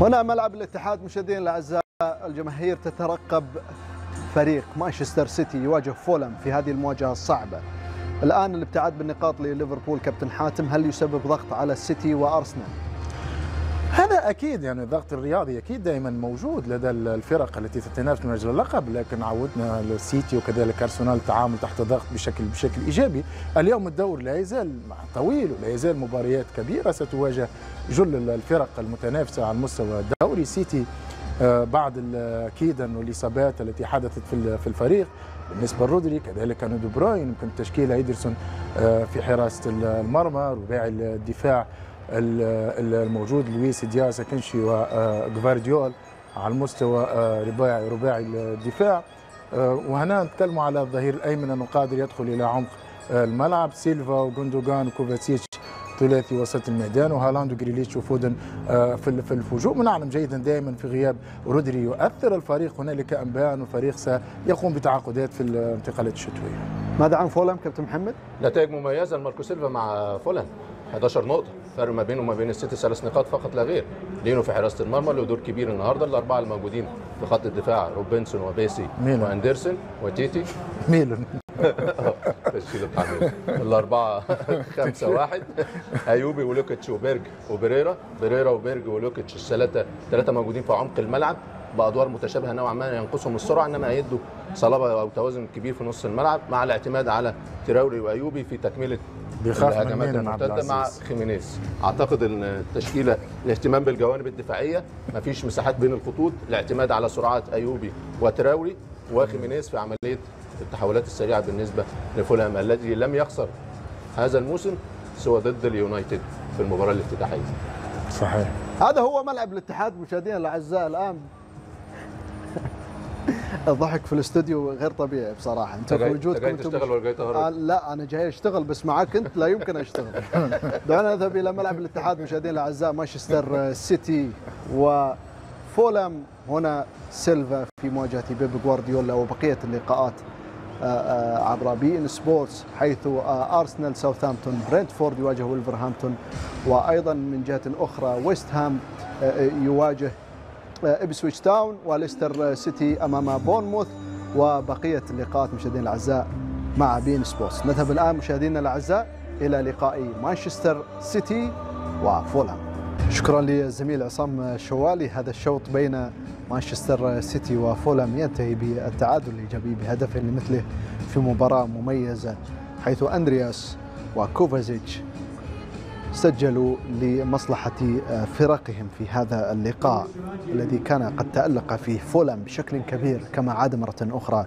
هنا ملعب الاتحاد مشاهدينا الاعزاء، الجماهير تترقب فريق مانشستر سيتي يواجه فولهام في هذه المواجهه الصعبه. الان الابتعاد بالنقاط لليفربول كابتن حاتم، هل يسبب ضغط على السيتي وارسنال؟ هذا اكيد يعني الضغط الرياضي اكيد دائما موجود لدى الفرق التي تتنافس من اجل اللقب، لكن عودنا السيتي وكذلك ارسنال التعامل تحت ضغط بشكل ايجابي. اليوم الدور لا يزال طويل ولا يزال مباريات كبيره ستواجه جل الفرق المتنافسه على المستوى الدوري. سيتي بعد اكيدا والاصابات التي حدثت في الفريق بالنسبه لرودري، كذلك دي بروين، يمكن تشكيل ايدرسون في حراسه المرمى، رباعي الدفاع الموجود لويس دياز كنشي وغفارديول على المستوى رباعي الدفاع. وهنا نتكلموا على الظهير الايمن انه قادر يدخل الى عمق الملعب، سيلفا وغوندوغان وكوفاتسيتش ثلاثي وسط الميدان، وهالاند وجريليتش وفودن في الهجوم. ونعلم جيدا دائما في غياب رودري يؤثر الفريق، هنالك انباء ان الفريق سيقوم بتعاقدات في الانتقالات الشتويه. ماذا عن فولهام كابتن محمد؟ نتائج مميزه لماركو سيلفا مع فولهام 11 نقطه، فرق ما بينه وما بين السيتي 3 نقاط فقط لا غير. لينو في حراسه المرمى له دور كبير النهارده، الاربعه الموجودين في خط الدفاع روبنسون وباسي واندرسون وتيتي ميلون الاربعه 5-1 ايوبي ولوكيتش وبيريرا وبيرج ولوكيتش، الثلاثه موجودين في عمق الملعب بادوار متشابهه نوعا ما، ينقصهم السرعه انما يدوا صلابه او توازن كبير في نص الملعب، مع الاعتماد على تراوري وايوبي في تكمله الهجمات المرتده مع خيمينيز. اعتقد ان التشكيله الاهتمام بالجوانب الدفاعيه، مفيش مساحات بين الخطوط، الاعتماد على سرعات ايوبي وتراوري وخيمينيز في عمليه التحولات السريعه بالنسبه لفولهام الذي لم يخسر هذا الموسم سوى ضد اليونايتد في المباراه الافتتاحيه. صحيح. هذا هو ملعب الاتحاد مشاهدينا الاعزاء. الان الضحك في الاستوديو غير طبيعي بصراحه، انت وجودك انت تشتغل ولا جاي تهرب؟ لا انا جاي اشتغل بس معاك انت لا يمكن اشتغل. دعونا نذهب الى ملعب الاتحاد مشاهدينا الاعزاء، مانشستر سيتي وفولهام. هنا سيلفا في مواجهه بيب جوارديولا وبقيه اللقاءات عبر بي ان سبورتس، حيث ارسنال ساوثهامبتون، برنتفورد يواجه ولفرهامبتون، وايضا من جهه اخرى ويست هام يواجه إبسويتش تاون، وليستر سيتي امام بورنموث، وبقيه اللقاءات مشاهدينا الاعزاء مع بي ان سبورتس. نذهب الان مشاهدينا الاعزاء الى لقاء مانشستر سيتي وفولهام. شكرا لزميل عصام شوالي. هذا الشوط بين مانشستر سيتي وفولهام ينتهي بالتعادل الايجابي بهدف لمثله في مباراه مميزه، حيث اندرياس وكوفازيتش سجلوا لمصلحه فرقهم في هذا اللقاء الذي كان قد تألق فيه فولهام بشكل كبير كما عاد مرة أخرى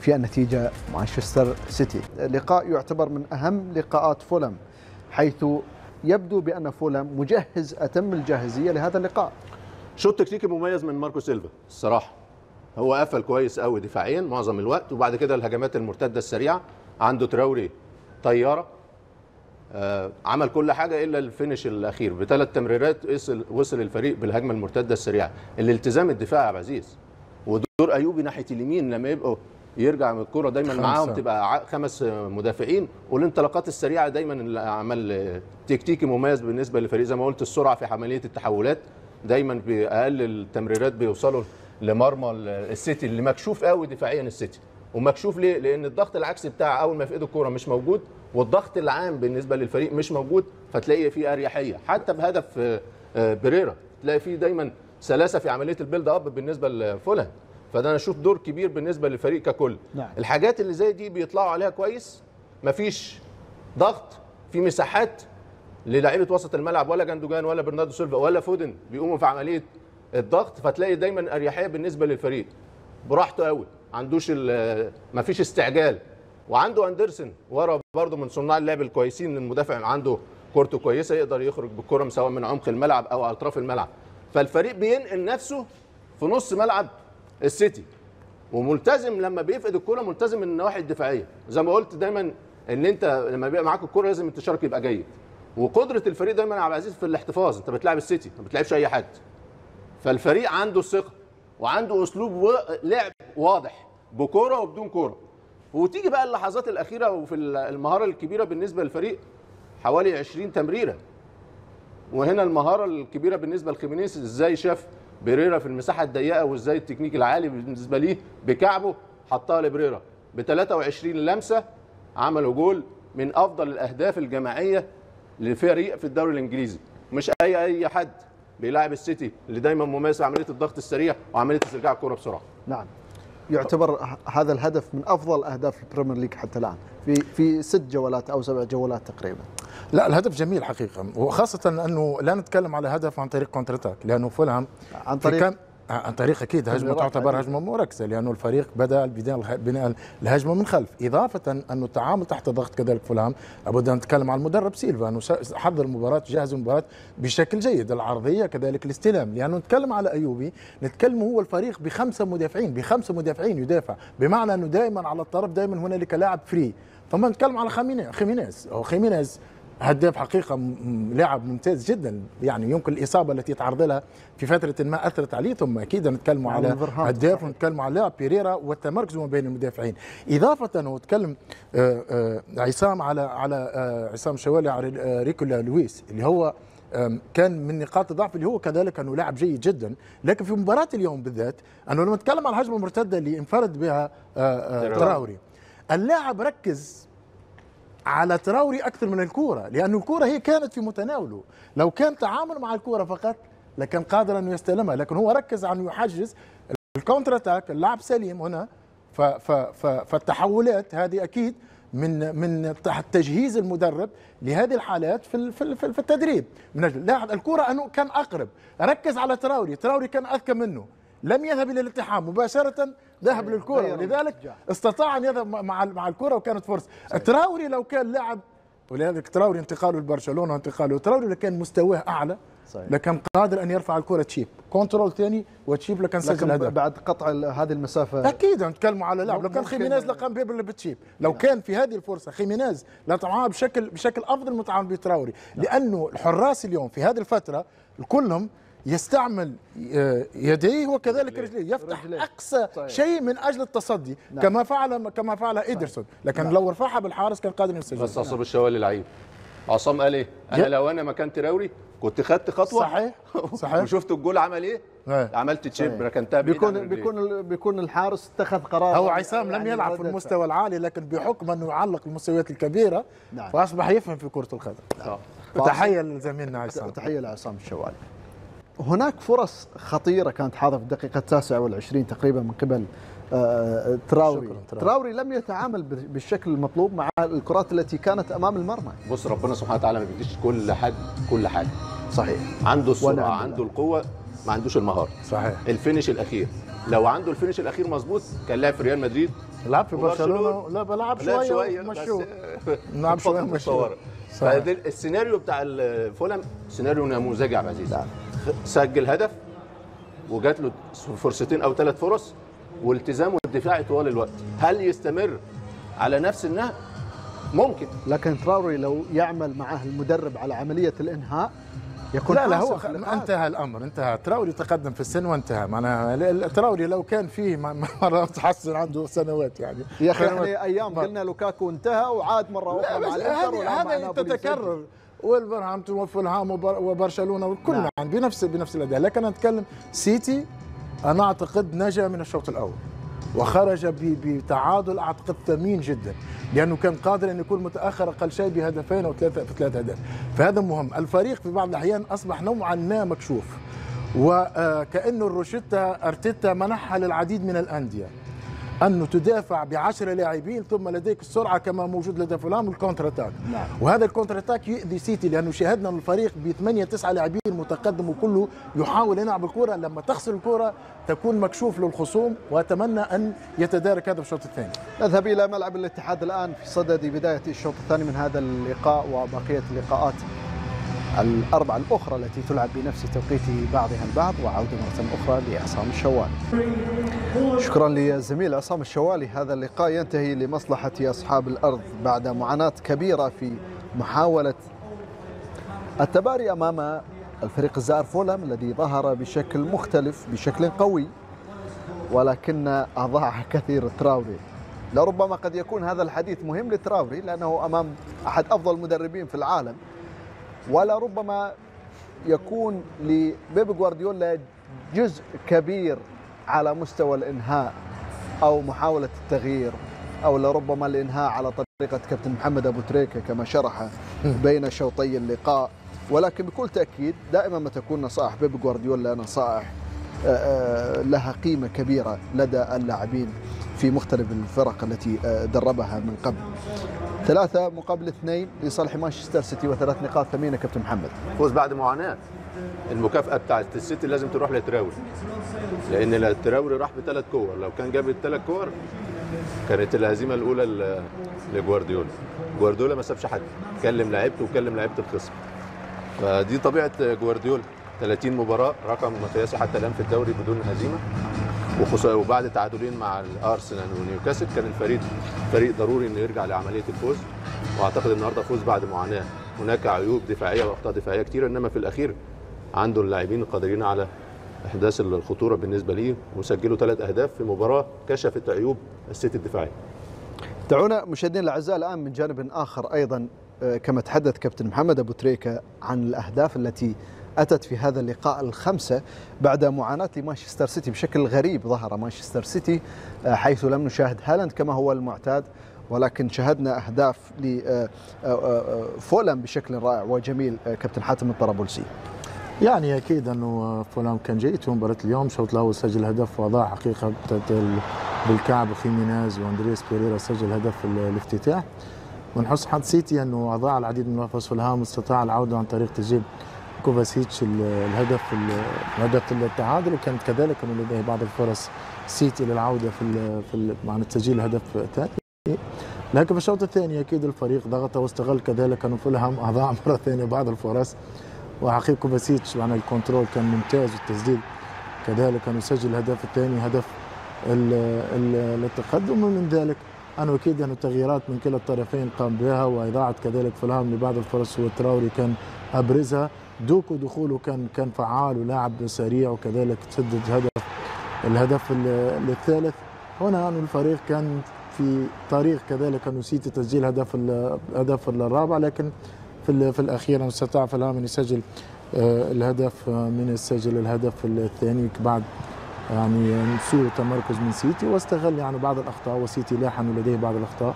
في النتيجة مانشستر سيتي. لقاء يعتبر من أهم لقاءات فولهام، حيث يبدو بأن فولهام مجهز أتم الجاهزية لهذا اللقاء. شوط تكتيكي مميز من ماركو سيلفا الصراحة، هو قفل كويس قوي دفاعيا معظم الوقت، وبعد كده الهجمات المرتدة السريعة عنده تراوري طيارة، عمل كل حاجه الا الفينش الاخير ب3 تمريرات وصل الفريق بالهجمه المرتده السريعه. الالتزام الدفاعي يا عبد العزيز ودور ايوبي ناحيه اليمين لما يبقوا يرجع من الكوره دايما معاهم تبقى 5 مدافعين، والانطلاقات السريعه دايما عمل تكتيكي مميز بالنسبه للفريق. زي ما قلت السرعه في عمليه التحولات، دايما باقل التمريرات بيوصلوا لمرمى السيتي اللي مكشوف قوي دفاعيا. السيتي ومكشوف ليه؟ لان الضغط العكسي بتاع اول ما في ايده الكوره مش موجود، والضغط العام بالنسبه للفريق مش موجود، فتلاقي فيه اريحيه. حتى بهدف بيريرا تلاقي فيه دايما سلاسه في عمليه البيلد اب بالنسبه لفولهام، فده انا اشوف دور كبير بالنسبه للفريق ككل. نعم. الحاجات اللي زي دي بيطلعوا عليها كويس، مفيش ضغط في مساحات للاعيبه وسط الملعب، ولا جندوجان ولا برناردو سيلفا ولا فودن بيقوموا في عمليه الضغط، فتلاقي دايما اريحيه بالنسبه للفريق، براحته قوي، عندوش مفيش استعجال. وعنده اندرسون ورا برضه من صناع اللعب الكويسين، المدافع عنده كورته كويسه يقدر يخرج بالكره سواء من عمق الملعب او على اطراف الملعب، فالفريق بينقل نفسه في نص ملعب السيتي، وملتزم لما بيفقد الكره ملتزم من النواحي الدفاعيه. زي ما قلت دايما ان انت لما بيبقى معاك الكره لازم انتشارك يبقى جيد، وقدره الفريق دايما يا عبد العزيز في الاحتفاظ. انت بتلعب السيتي ما بتلعبش اي حد، فالفريق عنده الثقه وعنده اسلوب لعب واضح بكوره وبدون كوره. وتيجي بقى اللحظات الاخيره وفي المهاره الكبيره بالنسبه للفريق، حوالي 20 تمريره وهنا المهاره الكبيره بالنسبه لخيمينيز، ازاي شاف بريرا في المساحه الضيقه وازاي التكنيك العالي بالنسبه ليه بكعبه حطها لبريرا ب 23 لمسه، عملوا جول من افضل الاهداف الجماعيه لفريق في الدوري الانجليزي. مش اي حد بيلاعب السيتي اللي دايما ممارس عمليه الضغط السريع وعمليه استرجاع الكره بسرعه. نعم، يعتبر هذا الهدف من افضل اهداف البريمير ليج حتى الان في 6 جولات او 7 جولات تقريبا. لا الهدف جميل حقيقه، وخاصه انه لا نتكلم على هدف عن طريق كونتر اتاك، لانه فولهام عن طريق اكيد هجمه تعتبر هجمه مركزه، لانه الفريق بدا بناء الهجمه من خلف، اضافه انه التعامل تحت ضغط كذلك فولهام. لابد ان نتكلم عن المدرب سيلفا انه حضر المباراه، جهز المباراه بشكل جيد، العرضيه كذلك الاستلام، لانه نتكلم على ايوبي، نتكلم هو الفريق بخمسه مدافعين يدافع، بمعنى انه دائما على الطرف دائما هنالك لاعب فري. فما نتكلم على خيمينيز هداف حقيقة، لاعب ممتاز جدا، يعني يمكن الإصابة التي تعرض لها في فترة ما أثرت عليه، ثم أكيد نتكلم على هداف ونتكلم على لاعب بيريرا والتمركز ما بين المدافعين. إضافة وتكلم عصام على عصام شوالي على ريكولا لويس اللي هو كان من نقاط الضعف، اللي هو كذلك انه لاعب جيد جدا، لكن في مباراة اليوم بالذات انه لما نتكلم على الهجمة المرتدة اللي انفرد بها تراوري، اللاعب ركز على تراوري أكثر من الكرة، لأن الكرة هي كانت في متناوله، لو كان تعامل مع الكرة فقط لكان قادر أنه يستلمها، لكن هو ركز على أنه يحجز الكونتر أتاك، اللعب سليم هنا. فالتحولات هذه أكيد من تجهيز المدرب لهذه الحالات في التدريب، من أجل لاحظ الكرة أنه كان أقرب، ركز على تراوري كان أذكى منه، لم يذهب الى الالتحام مباشره، ذهب للكره، ولذلك استطاع ان يذهب مع الكره وكانت فرصه. تراوري لو كان لاعب، ولذلك تراوري انتقاله لبرشلونه وانتقاله تراوري لو كان مستواه اعلى لكان قادر ان يرفع الكره تشيب كنترول ثاني وتشيب لكان سجل هدف بعد قطع هذه المسافه. اكيد نتكلم على لاعب، لو كان خيمينيز لقام بيبر اللي بتشيب، لو كان في هذه الفرصه خيمينيز لطعام بشكل افضل من طعام بتراوري، لانه الحراس اليوم في هذه الفتره كلهم يستعمل يديه وكذلك رجليه، يفتح اقصى شيء من اجل التصدي. نعم. كما فعل ايدرسون، لكن نعم. لو رفعها بالحارس كان قادر يسجل. بس عصام الشوالي لعيب، عصام قال ايه؟ انا لو انا مكان تراوري كنت خدت خطوه صحيح وشفت الجول عمل ايه؟ عملت تشيب ركنتها بيكون الحارس اتخذ قرار. هو عصام لم يلعب في المستوى العالي، لكن بحكم انه يعلق المستويات الكبيره نعم. فاصبح يفهم في كره القدم. نعم. تحيه لزميلنا عصام، تحيه لعصام الشوالي. هناك فرص خطيرة كانت حاضرة في الدقيقة 29 تقريبا من قبل تراوري لم يتعامل بالشكل المطلوب مع الكرات التي كانت أمام المرمى. بص ربنا سبحانه وتعالى ما بيديش كل حاجة. صحيح. عنده السرعة، عنده القوة، ما عندوش المهارة. صحيح. الفينش الأخير، لو عنده الفينش الأخير مظبوط كان لاعب في ريال مدريد، لعب في برشلونة، لا بلعب شوية ومشوه، نلعب شوية ومشوه. السيناريو بتاع فولهام سيناريو نموذجي يا عبد العزيز، سجل هدف وجات له فرصتين او 3 فرص والتزامه الدفاعي طوال الوقت. هل يستمر على نفس النهج؟ ممكن، لكن تراوري لو يعمل معه المدرب على عمليه الانهاء يكون لا هو انتهى الامر، انتهى تراوري، تقدم في السن وانتهى. معناها تراوري لو كان فيه مره تحسن، عنده سنوات يعني يا اخي، احنا ايام قلنا لوكاكو انتهى وعاد مره اخرى مع الانتر، هذا تتكرر، والبرهامتون وفولهام وبرشلونه وكلنا نعم. يعني بنفس الاداء. لكن انا اتكلم سيتي، انا اعتقد نجا من الشوط الاول وخرج بتعادل اعتقد ثمين جدا، لانه كان قادر ان يكون متاخر اقل شيء بهدفين او 3 اهداف، فهذا مهم. الفريق في بعض الاحيان اصبح نوعا ما مكشوف، وكانه الروشيتا ارتيتا منحها للعديد من الانديه، أنه تدافع ب10 لاعبين ثم لديك السرعة كما موجود لدى فولهام والكونتر أتاك. نعم. وهذا الكونتر أتاك يؤذي سيتي، لأنه شاهدنا الفريق ب8 9 لاعبين متقدم وكله يحاول يلعب الكرة، لما تخسر الكرة تكون مكشوف للخصوم، وأتمنى أن يتدارك هذا الشوط الثاني. نذهب إلى ملعب الاتحاد الآن في صدد بداية الشوط الثاني من هذا اللقاء وبقية اللقاءات الأربعة الأخرى التي تلعب بنفس توقيت بعضها البعض، وعودة مرة أخرى لعصام الشوالي. شكرا لزميل عصام الشوالي. هذا اللقاء ينتهي لمصلحة أصحاب الأرض بعد معاناة كبيرة في محاولة التباري أمام الفريق الزائر فولهام، الذي ظهر بشكل مختلف بشكل قوي، ولكن أضاع كثير تراوري. لربما قد يكون هذا الحديث مهم لتراوري، لأنه أمام أحد أفضل المدربين في العالم، ولربما يكون لبيب جوارديولا جزء كبير على مستوى الإنهاء أو محاولة التغيير، أو لربما الإنهاء على طريقة كابتن محمد أبوتريكة كما شرح بين شوطي اللقاء. ولكن بكل تأكيد دائما ما تكون نصائح بيب جوارديولا نصائح لها قيمة كبيرة لدى اللاعبين في مختلف الفرق التي دربها من قبل. 3 مقابل 2 لصالح مانشستر سيتي وثلاث نقاط ثمينة كابتن محمد. فوز بعد معاناة. المكافأة بتاعت السيتي لازم تروح لتراوري، لأن تراوري راح بثلاث كور، لو كان جاب الثلاث كور كانت الهزيمة الأولى لجوارديولا. جوارديولا ما سابش حد، كلم لعيبته وكلم لعيبة الخصم. فدي طبيعة جوارديولا، 30 مباراة رقم قياسي حتى الآن في الدوري بدون هزيمة، وخصوصا وبعد تعادلين مع الأرسنال ونيوكاسل كان الفريق فريق ضروري إنه يرجع لعملية الفوز. وأعتقد النهارده فوز بعد معاناة. هناك عيوب دفاعية وأخطاء دفاعية كتير، إنما في الأخير عنده اللاعبين القادرين على إحداث الخطورة بالنسبة ليه، وسجلوا 3 أهداف في مباراة كشفت عيوب السيتي الدفاعية. دعونا مشاهدينا الأعزاء الآن من جانب آخر أيضا، كما تحدث كابتن محمد أبوتريكة عن الأهداف التي أتت في هذا اللقاء 5 بعد معاناة لمانشستر سيتي. بشكل غريب ظهر مانشستر سيتي حيث لم نشاهد هالاند كما هو المعتاد، ولكن شهدنا أهداف لفولهام بشكل رائع وجميل. كابتن حاتم الطرابلسي، يعني أكيد أنه فولهام كان جيد في مباراة اليوم. الشوط الأول سجل هدف وأضاع حقيقة بالكعب خيمينيز، وأندرياس بيريرا سجل هدف الافتتاح. ونحس حظ سيتي أنه أضاع العديد من فرص فولهام واستطاع العودة عن طريق تسجيل كوفاسيتش الهدف التعادل، وكانت كذلك من لديه بعض الفرص سيتي للعودة في مع تسجيل الهدف الثاني. لكن في الشوط الثاني أكيد الفريق ضغط واستغل كذلك أنه فولهام أضاع مرة ثانية بعض الفرص، وحقيقة كوفاسيتش يعني الكنترول كان ممتاز والتسديد كذلك أنه سجل الهدف الثاني هدف التقدم. ومن ذلك أنه أكيد أن التغييرات من كلا الطرفين قام بها، وإضاعة كذلك فولهام لبعض الفرص وتراوري كان أبرزها. دوكو دخوله كان فعال ولاعب سريع، وكذلك تسدد الهدف الثالث. هنا أنه الفريق كان في طريق كذلك أنه سيتي تسجيل الهدف الرابع، لكن في الأخير استطاع فولهام أن يسجل الهدف الثاني بعد يعني سوء تمركز من سيتي، واستغل يعني بعض الأخطاء. وسيتي لاحن لديه بعض الأخطاء،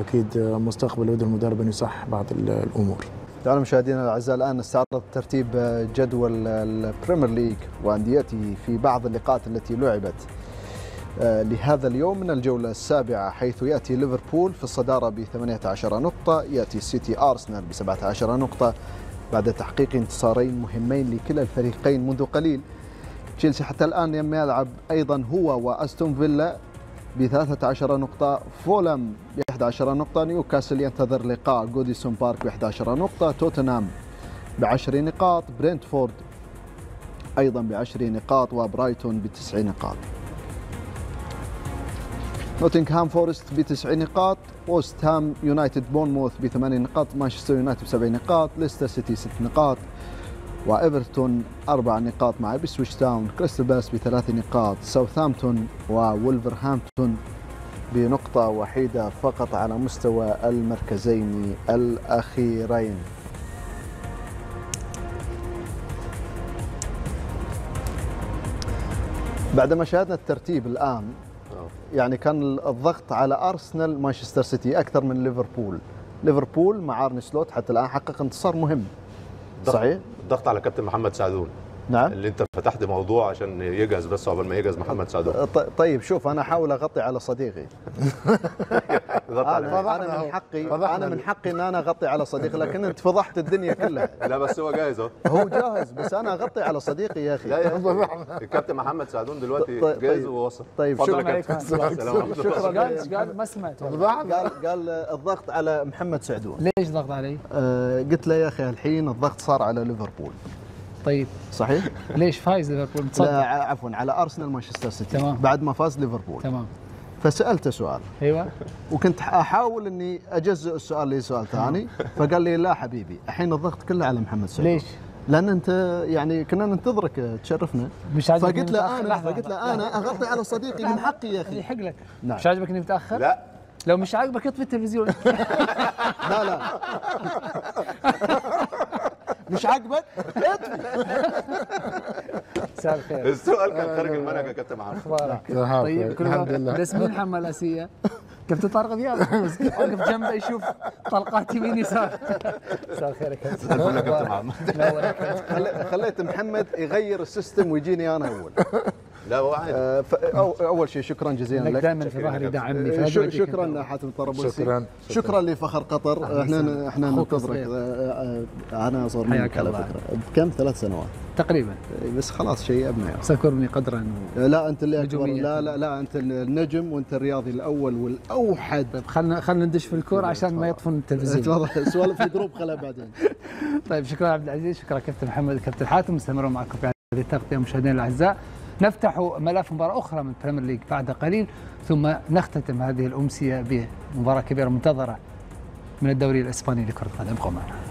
أكيد مستقبل لدى المدرب أن يصحح بعض الأمور. تعالوا مشاهدينا الأعزاء الآن نستعرض ترتيب جدول البريمير ليج وأنديته في بعض اللقاءات التي لعبت لهذا اليوم من الجولة 7، حيث يأتي ليفربول في الصدارة ب 18 نقطة، يأتي السيتي أرسنال ب 17 نقطة بعد تحقيق انتصارين مهمين لكلا الفريقين منذ قليل. تشيلسي حتى الآن يلعب أيضا هو وأستون فيلا ب 13 نقطة، فولهام ب 11 نقطة، نيوكاسل ينتظر لقاء جوديسون بارك ب 11 نقطة، توتنهام ب 10 نقاط، برنتفورد أيضا ب 10 نقاط، وبرايتون ب 9 نقاط. نوتنغهام فورست ب9 نقاط، وست هام يونايتد بورنموث ب8 نقاط، مانشستر يونايتد ب7 نقاط، ليستر سيتي 6 نقاط، وإيفرتون 4 نقاط مع إبسويتش تاون، كريستال بالاس ب3 نقاط، ساوثهامبتون وولفرهامبتون بنقطة وحيدة فقط على مستوى المركزين الأخيرين. بعدما شاهدنا الترتيب الآن يعني كان الضغط على أرسنال مانشستر سيتي أكثر من ليفربول. ليفربول مع أرني سلوت حتى الآن حقق انتصار مهم. صحيح؟ الضغط على كابتن محمد سعدون. نعم. اللي أنت فتحت موضوع عشان يجهز، بس عقبال ما يجهز محمد سعدون. طيب شوف أنا أحاول أغطي على صديقي. أنا من حقي إن أنا أغطي على صديقي، لكن أنت فضحت الدنيا كلها. لا بس هو جاهز أهو. هو جاهز بس أنا أغطي على صديقي يا أخي. لا يا أخي الكابتن محمد سعدون دلوقتي جاهز ووصل. طيب شكرا. قال ما سمعت. قال الضغط على محمد سعدون. ليش ضغط علي؟ قلت له يا أخي الحين الضغط صار على ليفربول. طيب صحيح. ليش فايز ليفربول؟ لا عفوا على أرسنال مانشستر سيتي. تمام. بعد ما فاز ليفربول. تمام. فسألته سؤال. ايوه. وكنت أحاول إني أجزء السؤال لسؤال ثاني، فقال لي لا حبيبي الحين الضغط كله على محمد سعود. ليش؟ لأن أنت يعني كنا ننتظرك تشرفنا. مش عاجبك. فقلت له أنا أغطي على صديقي من حقي يا أخي. يحق لك. نعم. مش عاجبك إني متأخر؟ لا. لو مش عاجبك اطفي التلفزيون. لا مش عاجبك؟ مساء الخير. السؤال كان خارج المنهج يا كابتن محمد. اخبارك؟ طيب الحمد لله. بس مين حمى الاسيه؟ كابتن طارق دياب واقف جنبه يشوف طلقات يمين يسار. مساء الخير يا كابتن. نورك يا كابتن محمد. خليت محمد يغير السيستم ويجيني انا اول. لا وعد. اول شيء شكرا جزيلا لك. دائما في ظهري دعمني. شكرا حاتم طرابلسي. شكرا لفخر قطر. احنا ننتظرك. انا صار منك على فكره بكم 3 سنوات تقريبا. بس خلاص شيء ابناء. سكرني قدرا. لا انت اللي اكبر. لا لا لا انت النجم وانت الرياضي الاول والاوحد. طيب خلينا ندش في الكوره عشان ما يطفون التلفزيون. تفضل سوالف في الجروب خلها بعدين. طيب شكرا عبد العزيز، شكرا كابتن محمد، كابتن حاتم. مستمرون معكم في هذه التغطيه مشاهدينا الاعزاء. نفتح ملف مباراة أخرى من بريمير ليج بعد قليل، ثم نختتم هذه الأمسية بمباراة كبيرة منتظرة من الدوري الإسباني لكرة القدم. ابقوا معنا.